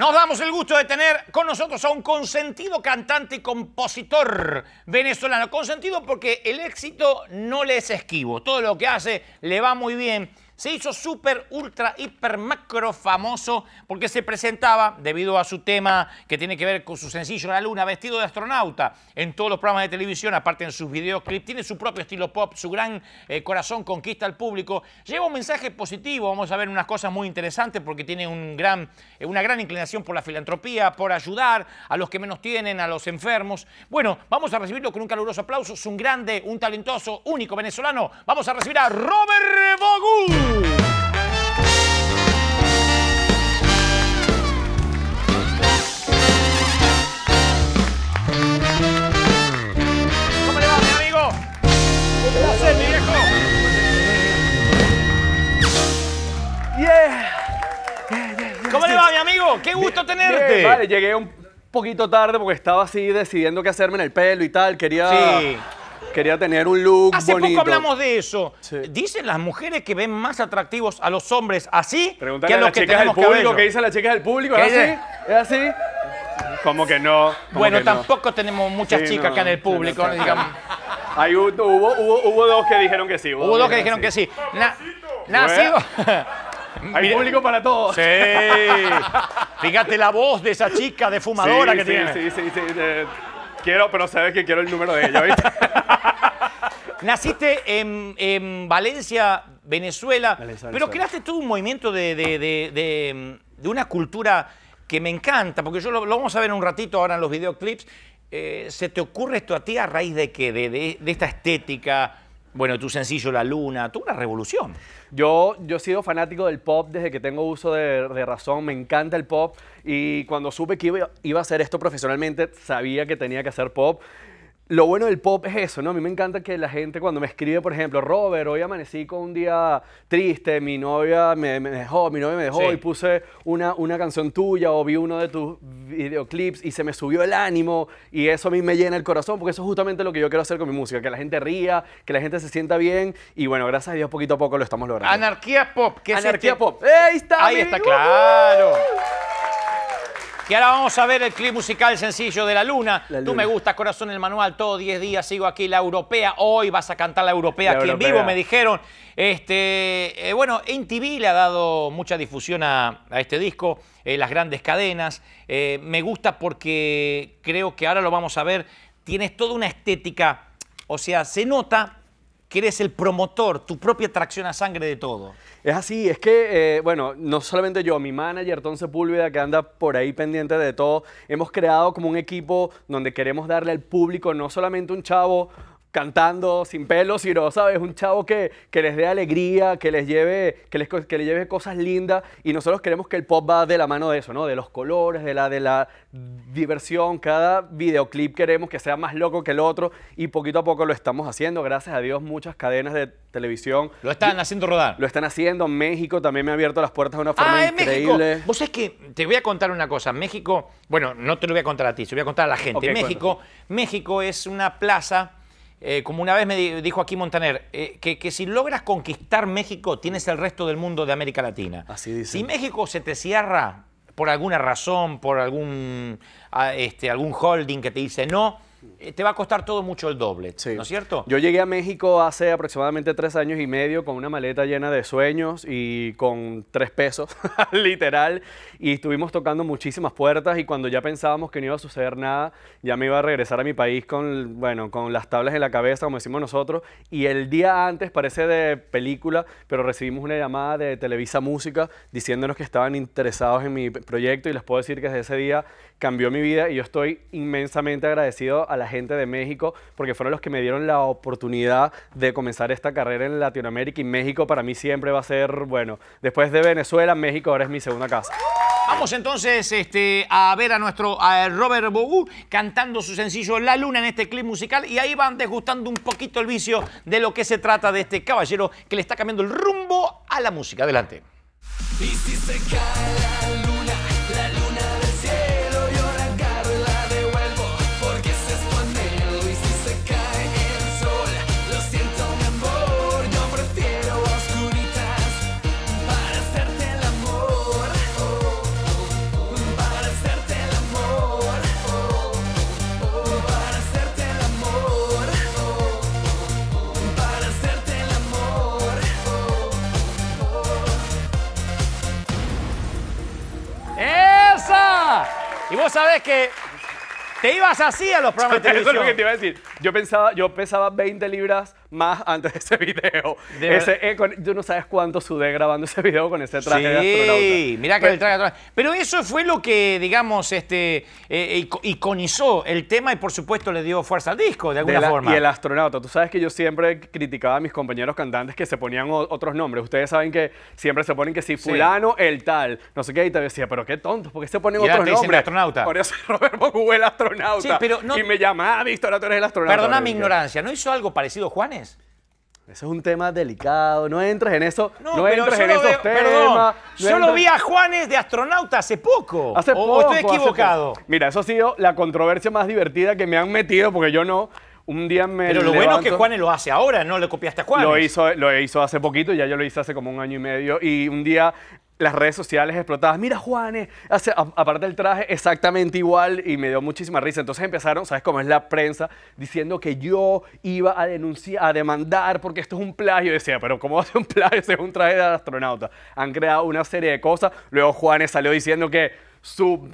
Nos damos el gusto de tener con nosotros a un consentido cantante y compositor venezolano. Consentido porque el éxito no le es esquivo. Todo lo que hace le va muy bien. Se hizo súper, ultra, hiper, macro famoso porque se presentaba, debido a su tema que tiene que ver con su sencillo La Luna, vestido de astronauta en todos los programas de televisión, aparte en sus videoclips. Tiene su propio estilo pop, su gran corazón conquista al público. Lleva un mensaje positivo, vamos a ver unas cosas muy interesantes porque tiene una gran inclinación por la filantropía, por ayudar a los que menos tienen, a los enfermos. Bueno, vamos a recibirlo con un caluroso aplauso. Es un grande, un talentoso, único venezolano. Vamos a recibir a Robert Vogu. ¿Cómo le va, mi amigo? ¿Cómo va a ser, mi viejo? Yeah. ¿Cómo le va, mi amigo? ¡Qué gusto tenerte! Bien, vale, llegué un poquito tarde porque estaba así decidiendo qué hacerme en el pelo y tal. Quería tener un look bonito. Hace poco hablamos de eso. Sí. Dicen las mujeres que ven más atractivos a los hombres así que a los que tenemos cabello. ¿Qué dicen las chicas del público? ¿Es así? ¿Es así? Como que no. Bueno, tampoco tenemos muchas chicas acá en el público, digamos. Hubo dos que dijeron que sí. Hubo dos que dijeron que sí. Nacido... Hay público para todos. Sí. Fíjate la voz de esa chica de fumadora que tiene. Sí. Quiero, pero sabes que quiero el número de ella, ¿viste? Naciste en Valencia, Venezuela. Pero creaste tú un movimiento de una cultura que me encanta, porque yo lo vamos a ver un ratito ahora en los videoclips. ¿Se te ocurre esto a ti a raíz de qué? De esta estética. Bueno, tu sencillo La Luna, tuvo una revolución. Yo he sido fanático del pop desde que tengo uso de razón, me encanta el pop y cuando supe que iba a hacer esto profesionalmente, sabía que tenía que hacer pop. Lo bueno del pop es eso, ¿no? A mí me encanta que la gente cuando me escribe, por ejemplo, Robert, hoy amanecí con un día triste, mi novia me dejó sí. Y puse una canción tuya o vi uno de tus videoclips y se me subió el ánimo y eso a mí me llena el corazón porque eso es justamente lo que yo quiero hacer con mi música, que la gente ría, que la gente se sienta bien y bueno, gracias a Dios poquito a poco lo estamos logrando. Anarquía pop. ¿Qué es Anarquía pop? ¡Ahí está! Ahí está, claro. Y ahora vamos a ver el clip musical sencillo de La Luna. Tú me gustas, corazón, el manual, todo 10 días sigo aquí, La Europea. Hoy vas a cantar La Europea aquí en vivo, me dijeron. Bueno, MTV le ha dado mucha difusión a este disco, las grandes cadenas. Me gusta porque creo que ahora lo vamos a ver. Tienes toda una estética, o sea, se nota que eres el promotor, tu propia tracción a sangre de todo. Es así, es que, bueno, no solamente yo, mi manager, Tom Sepúlveda, que anda por ahí pendiente de todo, hemos creado como un equipo donde queremos darle al público no solamente un chavo cantando sin pelos, sino, ¿sabes? Un chavo que les dé alegría, que les lleve cosas lindas y nosotros queremos que el pop va de la mano de eso, ¿no? De los colores, de la diversión, cada videoclip queremos que sea más loco que el otro y poquito a poco lo estamos haciendo, gracias a Dios muchas cadenas de televisión. Lo están haciendo rodar. Lo están haciendo, México también me ha abierto las puertas de una forma increíble. México. Vos sabés que te voy a contar una cosa, México, bueno, no te lo voy a contar a ti, se lo voy a contar a la gente. Okay, México es una plaza... como una vez me dijo aquí Montaner, que si logras conquistar México, tienes el resto del mundo de América Latina. Así dice. Si México se te cierra por alguna razón, por algún holding que te dice no, te va a costar todo mucho el doble, sí. ¿No es cierto? Yo llegué a México hace aproximadamente 3 años y medio con una maleta llena de sueños y con 3 pesos, literal, y estuvimos tocando muchísimas puertas y cuando ya pensábamos que no iba a suceder nada, ya me iba a regresar a mi país con las tablas en la cabeza, como decimos nosotros, y el día antes, parece de película, pero recibimos una llamada de Televisa Música diciéndonos que estaban interesados en mi proyecto y les puedo decir que desde ese día cambió mi vida y yo estoy inmensamente agradecido a la gente de México porque fueron los que me dieron la oportunidad de comenzar esta carrera en Latinoamérica y México para mí siempre va a ser, bueno, después de Venezuela, México ahora es mi segunda casa. Vamos entonces a ver a nuestro Robert Vogu cantando su sencillo La Luna en este clip musical y ahí van desgustando un poquito el vicio de lo que se trata de este caballero que le está cambiando el rumbo a la música. Adelante. Y si se cae la luna del cielo. Bye. Y vos sabés que te ibas así a los programas de televisión. Eso es lo que te iba a decir. Yo pesaba 20 libras más antes de ese video. Tú no sabes cuánto sudé grabando ese video con ese traje de astronauta. Sí, mirá que el traje de astronauta. Pero eso fue lo que, digamos, iconizó el tema y, por supuesto, le dio fuerza al disco, de alguna forma. Y el astronauta. Tú sabes que yo siempre criticaba a mis compañeros cantantes que se ponían otros nombres. Ustedes saben que siempre se ponen que si fulano, el tal, no sé qué, y te decía, pero qué tontos, porque se ponen otros nombres. El astronauta. Por eso Robert Vogu, el astronauta. Sí, pero no... Y me llamaba, Víctor, tú eres el astronauta. Perdona mi ignorancia, ¿no hizo algo parecido Juanes? Eso es un tema delicado, no entres en eso, no entres en esos temas. Perdón, yo lo vi a Juanes de astronauta hace poco. Hace poco. ¿O estoy equivocado? Mira, eso ha sido la controversia más divertida que me han metido, porque yo no... Un día me Pero lo levanto. Bueno es que Juanes lo hace ahora, no le copiaste a Juanes. Lo hizo hace poquito, ya yo lo hice hace como 1 año y medio, y un día las redes sociales explotadas. Mira, Juanes, aparte del traje, exactamente igual, y me dio muchísima risa. Entonces empezaron, ¿sabes cómo es la prensa? Diciendo que yo iba a denunciar, a demandar, porque esto es un plagio. Yo decía, pero ¿cómo hace un plagio si es un traje de astronauta? Han creado una serie de cosas. Luego Juanes salió diciendo que...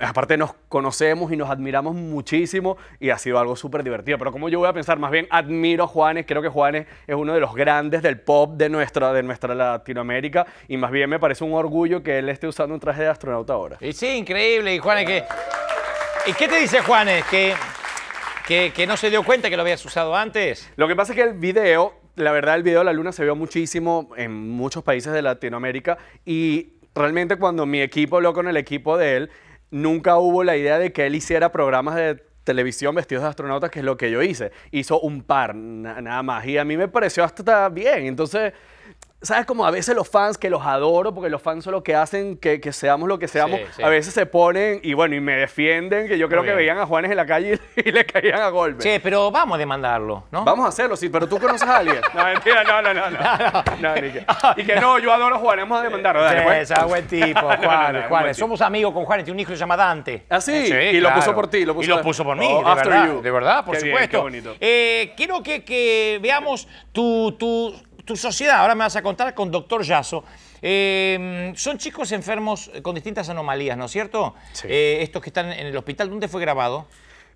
aparte nos conocemos y nos admiramos muchísimo y ha sido algo súper divertido. Pero como yo voy a pensar, más bien admiro a Juanes, creo que Juanes es uno de los grandes del pop de nuestra Latinoamérica, y más bien me parece un orgullo que él esté usando un traje de astronauta ahora. Y sí, increíble. Y Juanes, ¿y qué te dice Juanes? ¿Que no se dio cuenta que lo habías usado antes? Lo que pasa es que el video, la verdad, el video de La Luna se vio muchísimo en muchos países de Latinoamérica, y realmente cuando mi equipo habló con el equipo de él, nunca hubo la idea de que él hiciera programas de televisión vestidos de astronautas, que es lo que yo hice. Hizo un par, nada más. Y a mí me pareció hasta bien. Entonces, ¿sabes? Como a veces los fans, que los adoro, porque los fans son los que hacen que seamos lo que seamos, a veces se ponen y bueno, y me defienden, que yo creo que veían a Juanes en la calle y le caían a golpes. Sí, pero vamos a demandarlo, ¿no? Vamos a hacerlo, sí, pero tú conoces a alguien. No, mentira, no. Y que no, yo adoro a Juanes, vamos a demandarlo. Dale, pues. Es buen tipo, Juanes. Somos amigos con Juanes, tiene un hijo que se llama Dante. Ah, sí, y lo puso por ti. Y lo puso por mí, de verdad, por supuesto. Quiero que veamos tu sociedad. Ahora me vas a contar con Doctor Yaso. Son chicos enfermos con distintas anomalías, ¿no es cierto? Sí. Estos que están en el hospital, ¿dónde fue grabado?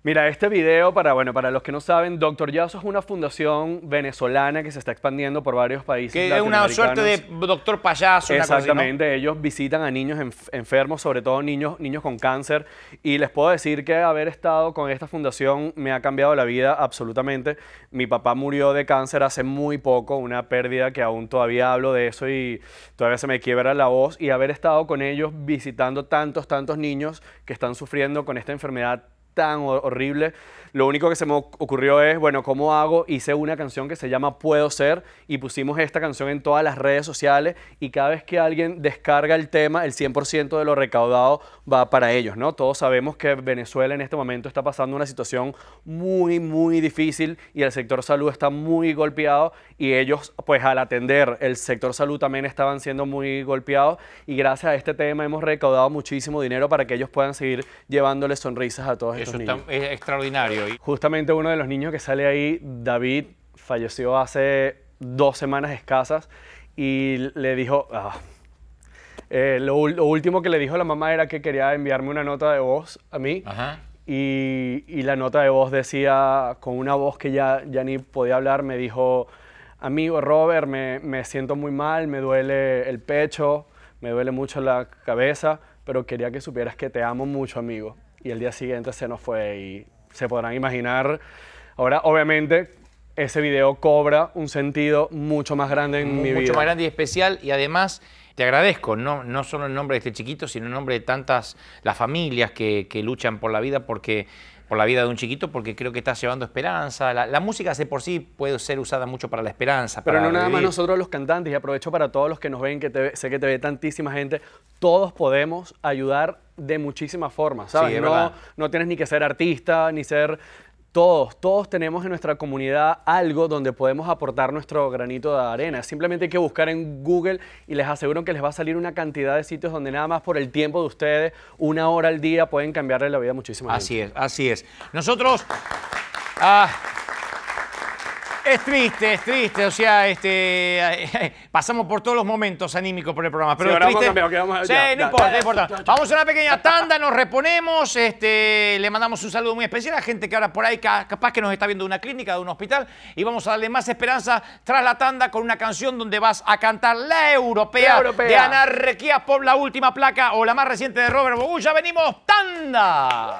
Mira, este video, para los que no saben, Doctor Yaso es una fundación venezolana que se está expandiendo por varios países latinoamericanos. Que es una suerte de doctor payaso. Exactamente, una cosa así, ¿no? Ellos visitan a niños enfermos, sobre todo niños con cáncer, y les puedo decir que haber estado con esta fundación me ha cambiado la vida absolutamente. Mi papá murió de cáncer hace muy poco, una pérdida que aún todavía hablo de eso y todavía se me quiebra la voz, y haber estado con ellos visitando tantos niños que están sufriendo con esta enfermedad tan horrible. Lo único que se me ocurrió es, bueno, ¿cómo hago? Hice una canción que se llama Puedo Ser y pusimos esta canción en todas las redes sociales, y cada vez que alguien descarga el tema, el 100% de lo recaudado va para ellos, ¿no? Todos sabemos que Venezuela en este momento está pasando una situación muy difícil y el sector salud está muy golpeado, y ellos, pues al atender el sector salud también estaban siendo muy golpeados, y gracias a este tema hemos recaudado muchísimo dinero para que ellos puedan seguir llevándole sonrisas a todos ellos. Eso es extraordinario. Justamente uno de los niños que sale ahí, David, falleció hace 2 semanas escasas, y le dijo... lo último que le dijo la mamá era que quería enviarme una nota de voz a mí. Ajá. Y la nota de voz decía, con una voz que ya ni podía hablar, me dijo: amigo Robert, me siento muy mal, me duele el pecho, me duele mucho la cabeza, pero quería que supieras que te amo mucho, amigo. Y el día siguiente se nos fue, y se podrán imaginar. Ahora, obviamente, ese video cobra un sentido mucho más grande en mi vida. Mucho más grande y especial, y además te agradezco, no solo en nombre de este chiquito, sino en nombre de tantas las familias que luchan por la vida, porque... por la vida de un chiquito, porque creo que estás llevando esperanza. La música de por sí puede ser usada mucho para la esperanza. Pero no nada más nosotros los cantantes, y aprovecho para todos los que nos ven, que sé que te ve tantísima gente, todos podemos ayudar de muchísimas formas, ¿sabes? Sí, no tienes ni que ser artista, ni ser... Todos tenemos en nuestra comunidad algo donde podemos aportar nuestro granito de arena. Simplemente hay que buscar en Google y les aseguro que les va a salir una cantidad de sitios donde nada más por el tiempo de ustedes, 1 hora al día, pueden cambiarle la vida a muchísima gente. Así es, así es. Nosotros... Es triste, o sea, pasamos por todos los momentos anímicos por el programa, pero sí, es triste. No importa. Vamos a una pequeña tanda, nos reponemos, le mandamos un saludo muy especial a gente que ahora por ahí capaz que nos está viendo de una clínica, de un hospital, y vamos a darle más esperanza tras la tanda con una canción donde vas a cantar La Europea, de Anarquía Pop, la última placa o la más reciente de Robert Vogu. Ya venimos, tanda.